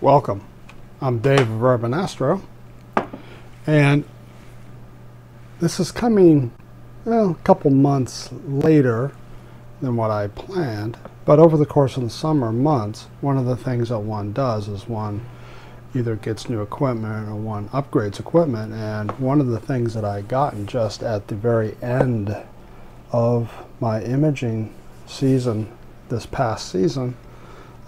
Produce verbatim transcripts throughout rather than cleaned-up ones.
Welcome. I'm Dave of Urban Astro, and this is coming well, a couple months later than what I planned, but over the course of the summer months, one of the things that one does is one either gets new equipment or one upgrades equipment, and one of the things that I gotten just at the very end of my imaging season this past season,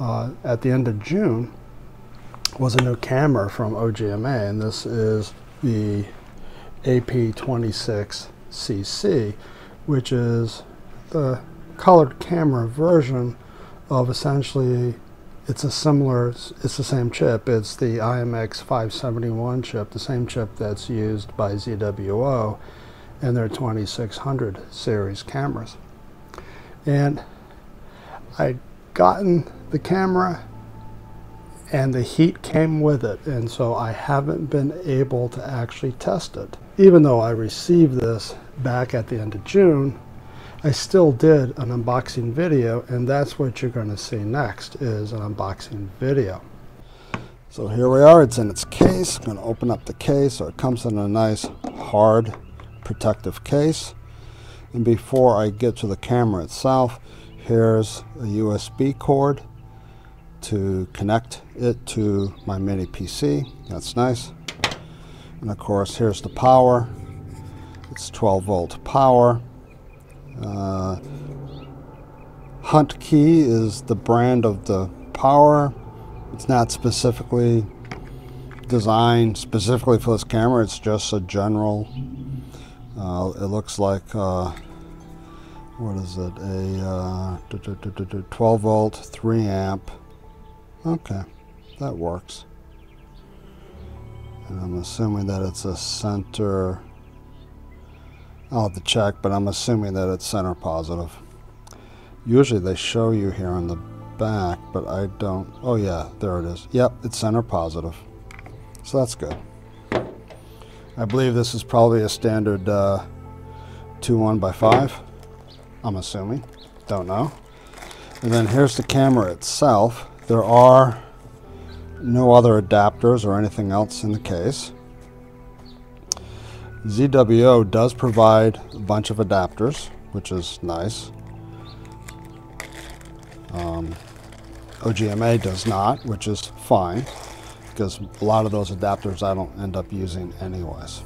uh, at the end of June, was a new camera from O G M A, and this is the A P twenty-six C C, which is the colored camera version of essentially, it's a similar, it's the same chip, it's the I M X five seventy-one chip, the same chip that's used by Z W O and their twenty-six hundred series cameras. And I'd gotten the camera and the heat came with it, and so I haven't been able to actually test it. Even though I received this back at the end of June, I still did an unboxing video, and that's what you're going to see next, is an unboxing video. So here we are, it's in its case. I'm going to open up the case, so it comes in a nice hard protective case. And before I get to the camera itself, here's a U S B cord to connect it to my mini P C. That's nice. And of course, here's the power. It's twelve volt power. Uh, HuntKey is the brand of the power. It's not specifically designed specifically for this camera. It's just a general. Uh, it looks like uh, what is it? A uh, twelve volt, three amp. Okay, that works. And I'm assuming that it's a center, I'll have to check, but I'm assuming that it's center positive. Usually they show you here on the back, but I don't, oh yeah, there it is. Yep, it's center positive. So that's good. I believe this is probably a standard uh, two one by five, I'm assuming, don't know. And then here's the camera itself. There are no other adapters or anything else in the case. Z W O does provide a bunch of adapters, which is nice. Um, O G M A does not, which is fine, because a lot of those adapters I don't end up using anyways.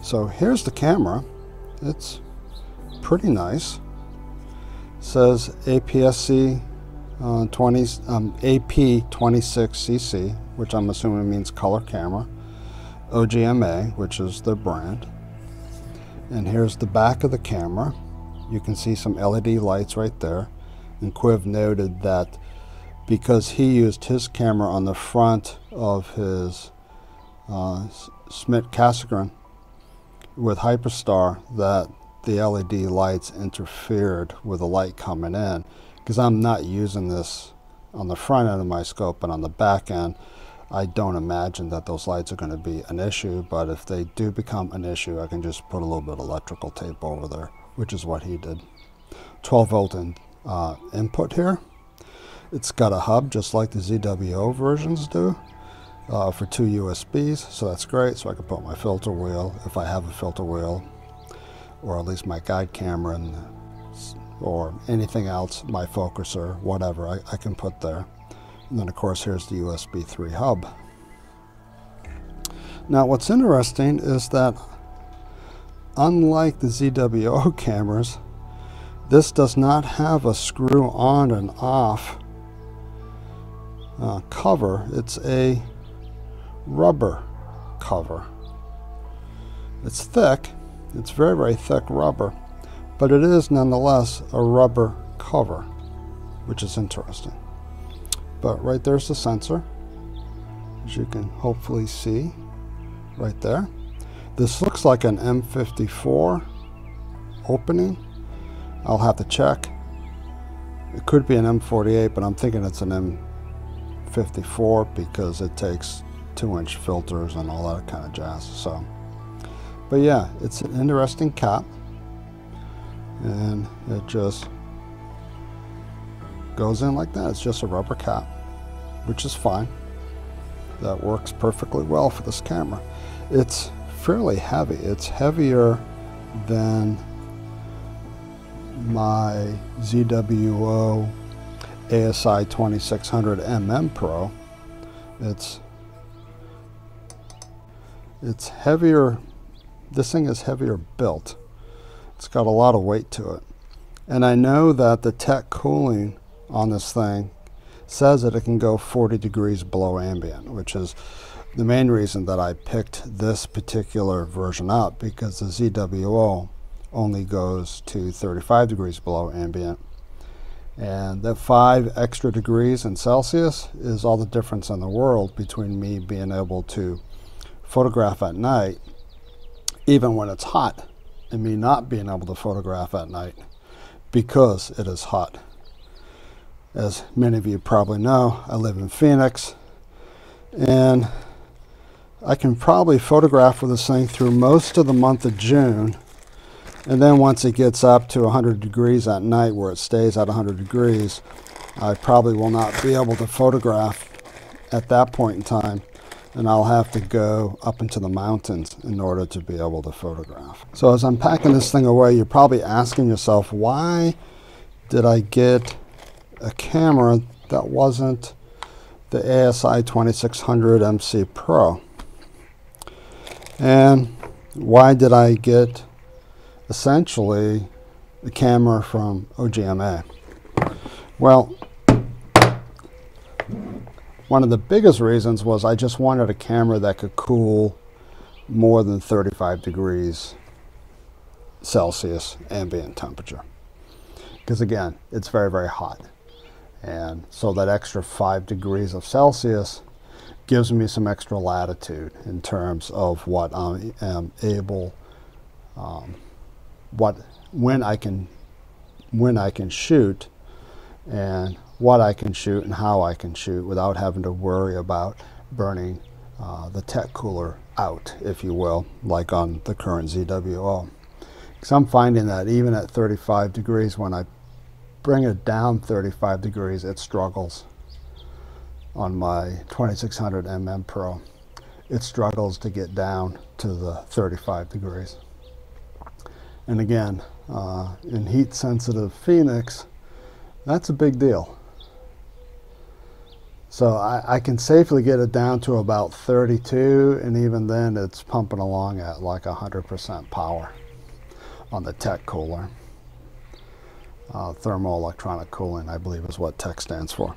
So here's the camera. It's pretty nice. It says A P S C Uh, A P twenty-six C C, which I'm assuming means color camera, O G M A, which is their brand. And here's the back of the camera. You can see some L E D lights right there. And Quiv noted that because he used his camera on the front of his uh, Schmidt Cassegrain with Hyperstar, that the L E D lights interfered with the light coming in. Because I'm not using this on the front end of my scope, but on the back end, I don't imagine that those lights are going to be an issue, but if they do become an issue, I can just put a little bit of electrical tape over there, which is what he did. twelve volt in, uh, input here. It's got a hub, just like the Z W O versions do, uh, for two U S Bs, so that's great. So I can put my filter wheel, if I have a filter wheel, or at least my guide camera, in the, or anything else, my focuser, whatever, I, I can put there. And then of course, here's the U S B three hub. Now what's interesting is that unlike the Z W O cameras, this does not have a screw on and off uh, cover. It's a rubber cover. It's thick, it's very, very thick rubber, but it is nonetheless a rubber cover, which is interesting. But right there's the sensor, as you can hopefully see right there. This looks like an M fifty-four opening. I'll have to check. It could be an M forty-eight, but I'm thinking it's an M fifty-four because it takes two inch filters and all that kind of jazz. So, but yeah, it's an interesting cap. And it just goes in like that. It's just a rubber cap, which is fine. that works perfectly well for this camera. It's fairly heavy. It's heavier than my Z W O A S I twenty-six hundred M M Pro. It's it's heavier. This thing is heavier built. It's got a lot of weight to it. And I know that the tech cooling on this thing says that it can go forty degrees below ambient, which is the main reason that I picked this particular version up, because the Z W O only goes to thirty-five degrees below ambient. And that five extra degrees in Celsius is all the difference in the world between me being able to photograph at night, even when it's hot, and me not being able to photograph at night because it is hot. As many of you probably know, I live in Phoenix, and I can probably photograph with this thing through most of the month of June, and then once it gets up to one hundred degrees at night, where it stays at one hundred degrees, I probably will not be able to photograph at that point in time, and I'll have to go up into the mountains in order to be able to photograph. So as I'm packing this thing away, you're probably asking yourself, why did I get a camera that wasn't the A S I twenty-six hundred M C Pro? And why did I get essentially a camera from O G M A? Well, one of the biggest reasons was I just wanted a camera that could cool more than thirty-five degrees Celsius ambient temperature. Because again, it's very, very hot. And so that extra five degrees of Celsius gives me some extra latitude in terms of what I am able, um, what, when I can, when I can shoot, and what I can shoot and how I can shoot without having to worry about burning uh, the tech cooler out, if you will, like on the current Z W O. Because I'm finding that even at thirty-five degrees, when I bring it down thirty-five degrees, it struggles on my twenty-six hundred M M Pro. It struggles to get down to the thirty-five degrees. And again, uh, in heat-sensitive Phoenix, that's a big deal. So I, I can safely get it down to about thirty-two, and even then it's pumping along at like one hundred percent power on the tech cooler. Uh, thermoelectronic cooling, I believe, is what tech stands for.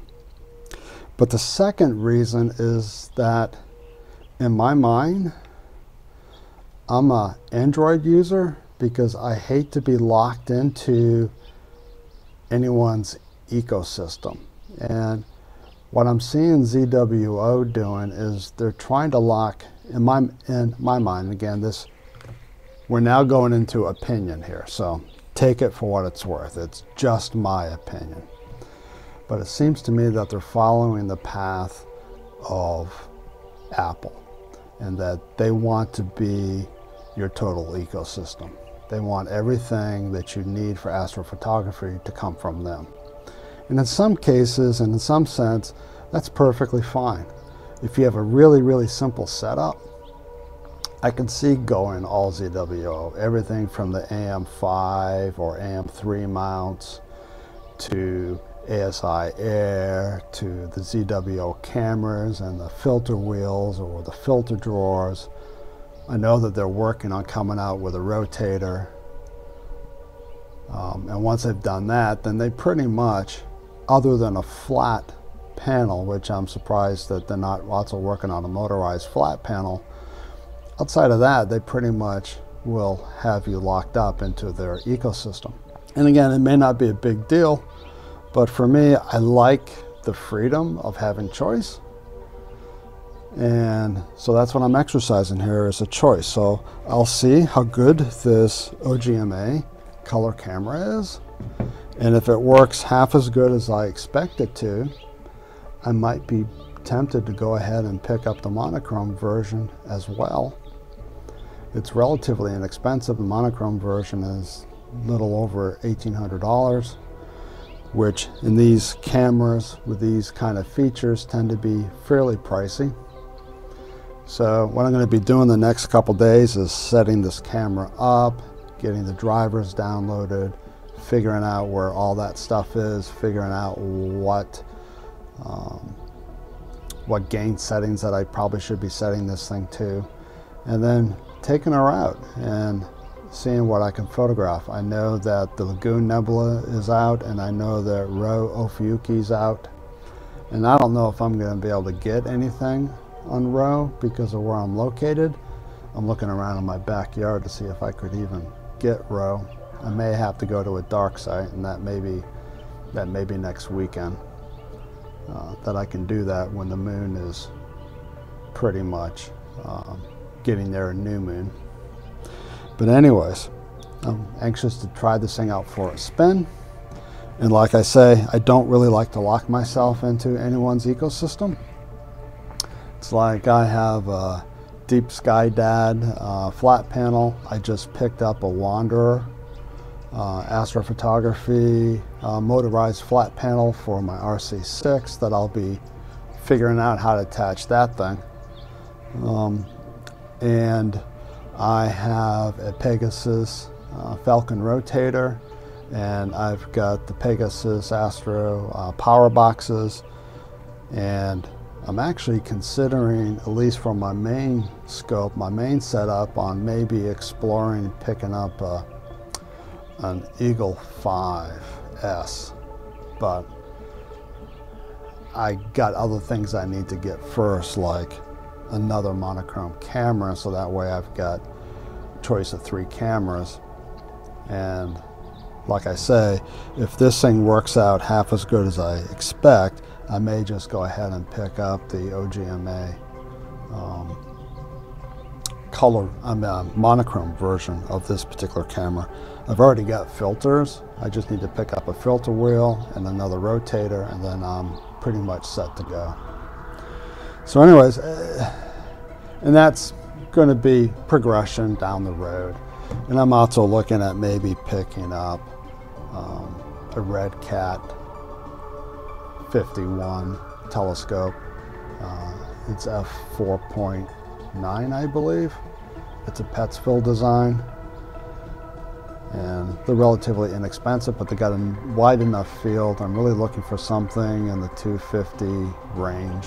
But the second reason is that in my mind, I'm an Android user, because I hate to be locked into anyone's ecosystem. And what I'm seeing Z W O doing is they're trying to lock, in my in my mind, again, this, we're now going into opinion here, so take it for what it's worth. It's just my opinion. But it seems to me that they're following the path of Apple, and that they want to be your total ecosystem. They want everything that you need for astrophotography to come from them. And in some cases, and in some sense, that's perfectly fine. If you have a really, really simple setup, I can see going all Z W O, everything from the A M five or A M three mounts to A S I Air, to the Z W O cameras and the filter wheels or the filter drawers. I know that they're working on coming out with a rotator. Um, and once they've done that, then they pretty much, other than a flat panel, which I'm surprised that they're not also working on a motorized flat panel, outside of that, they pretty much will have you locked up into their ecosystem. And again, it may not be a big deal, but for me, I like the freedom of having choice. And so that's what I'm exercising here, is a choice. So I'll see how good this O G M A color camera is. And if it works half as good as I expect it to, I might be tempted to go ahead and pick up the monochrome version as well. It's relatively inexpensive. The monochrome version is a little over eighteen hundred dollars, which in these cameras with these kind of features tend to be fairly pricey. So what I'm going to be doing the next couple days is setting this camera up, getting the drivers downloaded, figuring out where all that stuff is, figuring out what um, what gain settings that I probably should be setting this thing to, and then taking her out and seeing what I can photograph. I know that the Lagoon Nebula is out, and I know that Ro Ofuyuki's out, and I don't know if I'm going to be able to get anything on Ro because of where I'm located. I'm looking around in my backyard to see if I could even get Ro. I may have to go to a dark site, and that may be, that may be next weekend uh, that I can do that when the moon is pretty much um, getting there, a new moon. But anyways, I'm anxious to try this thing out for a spin. And like I say, I don't really like to lock myself into anyone's ecosystem. It's like I have a Deep Sky Dad uh, flat panel. I just picked up a Wanderer uh, astrophotography uh, motorized flat panel for my R C six that I'll be figuring out how to attach that thing. Um, and I have a Pegasus uh, Falcon Rotator, and I've got the Pegasus Astro uh, power boxes, and I'm actually considering, at least for my main scope, my main setup, on maybe exploring picking up a, an Eagle five S, but I got other things I need to get first, like another monochrome camera, so that way I've got a choice of three cameras. And like I say, if this thing works out half as good as I expect, I may just go ahead and pick up the O G M A um, color, I mean, monochrome version of this particular camera. I've already got filters. I just need to pick up a filter wheel and another rotator, and then I'm pretty much set to go. So anyways, uh, and that's going to be progression down the road. And I'm also looking at maybe picking up um, a Red Cat fifty-one telescope. Uh, it's f four point nine, I believe. It's a Petzval design, and they're relatively inexpensive, but they got a wide enough field. I'm really looking for something in the two fifty range.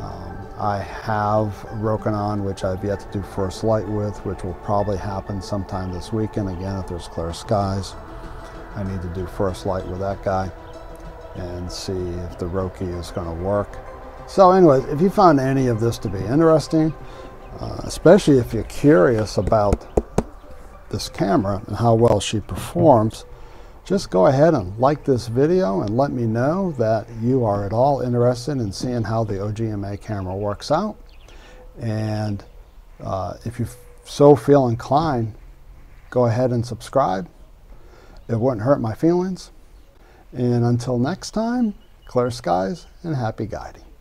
Um, I have Rokinon, which I've yet to do first light with, which will probably happen sometime this weekend. Again, if there's clear skies, I need to do first light with that guy and see if the Roki is going to work. So anyways, if you found any of this to be interesting, uh, especially if you're curious about this camera and how well she performs, just go ahead and like this video and let me know that you are at all interested in seeing how the O G M A camera works out. And uh, if you so feel inclined, go ahead and subscribe. It wouldn't hurt my feelings. And until next time, clear skies and happy guiding.